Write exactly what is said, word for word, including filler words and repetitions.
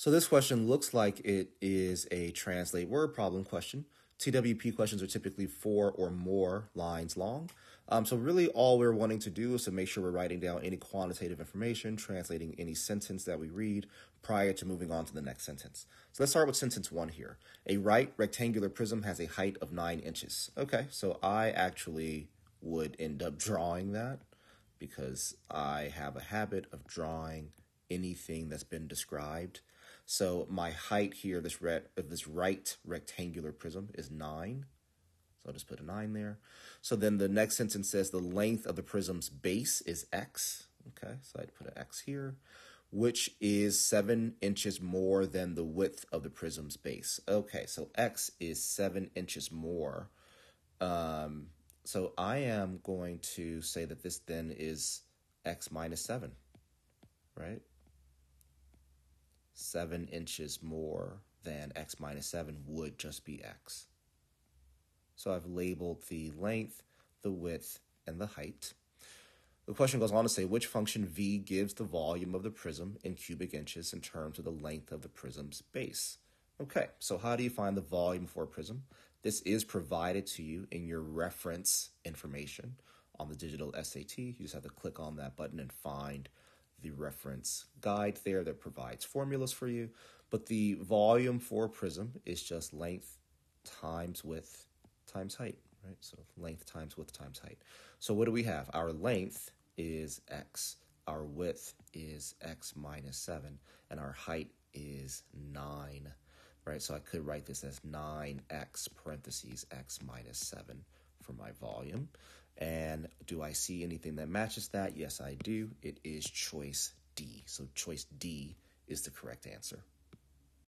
So this question looks like it is a translate word problem question. T W P questions are typically four or more lines long. Um, so really all we're wanting to do is to make sure we're writing down any quantitative information, translating any sentence that we read prior to moving on to the next sentence. So let's start with sentence one here. A right rectangular prism has a height of nine inches. Okay, so I actually would end up drawing that because I have a habit of drawing anything that's been described. So my height here, this red, this right rectangular prism is nine. So I'll just put a nine there. So then the next sentence says the length of the prism's base is X. Okay, so I'd put an X here, which is seven inches more than the width of the prism's base. Okay, so X is seven inches more. Um, so I am going to say that this then is X minus seven, right? seven inches more than X minus seven would just be X. So I've labeled the length, the width, and the height. The question goes on to say which function V gives the volume of the prism in cubic inches in terms of the length of the prism's base. Okay, so how do you find the volume for a prism? This is provided to you in your reference information on the digital S A T. You just have to click on that button and find the reference guide there that provides formulas for you. But the volume for a prism is just length times width times height, right? So length times width times height. So what do we have? Our length is X, our width is X minus seven, and our height is nine, right? So I could write this as nine X parentheses X minus seven for my volume. And do I see anything that matches that? Yes, I do. It is choice D. So choice D is the correct answer.